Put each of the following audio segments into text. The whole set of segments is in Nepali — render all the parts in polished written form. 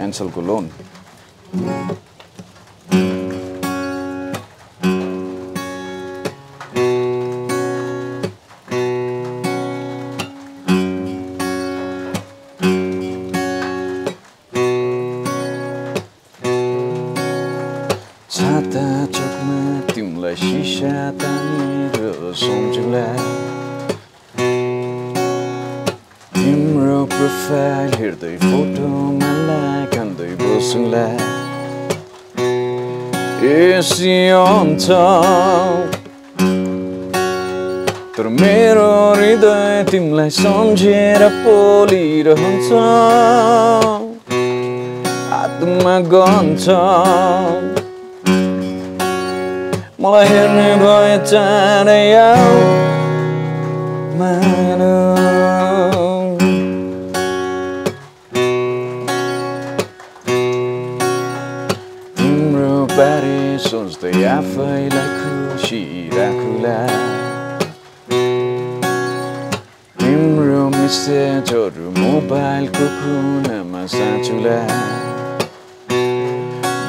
Nsell ko Loan. छाता चोकमा तिमलाई सिसा तानेर सम्झिँला तिम्रो प्रोफाइल हेर्दै फोटो माला कान्दै बसुँला एसी हुन्छ तर मेरो हृदय तिमीलाई सम्झेर पोलिरहन्छ आत्मा गन्छ मलाई हेर्ने भए चाँडै आऊ माया बारे सोच्दै आफैलाई खुसी राखुला तिम्रो मेसेजहरु मोबाइलको कुनामा साचुला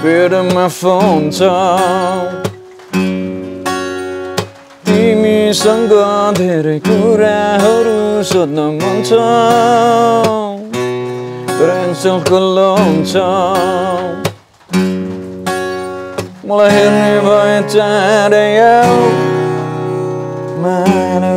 बेडमा फोन छ तिमीसँग धेरै कुराहरु सोध्न मन छ तर Nsell को Loan छ मलाई हेर्ने भए चाँडै आऊ माया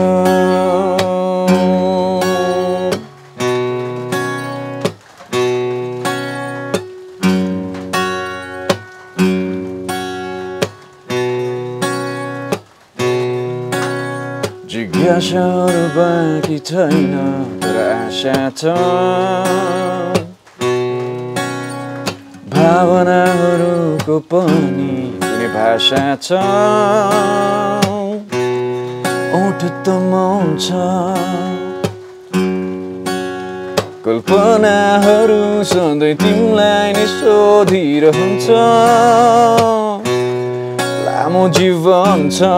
जिज्ञासाहरु बाँकी छैन तर आशा छ भावनाहरुको पनि कुनै भाषा छ ओठ त मौन्छ कल्पनाहरु सधैँ तिमीलाई नै सोधिरहन्छ लामो जीवन छ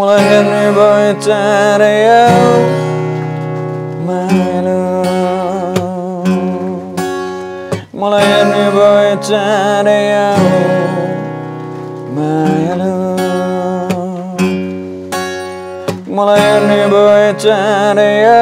मलाई हेर्ने भए चाँडै आऊ माया मलाई हेर्ने भए चाँडै आऊ माया मलाई हेर्ने भए चाँडै आऊ।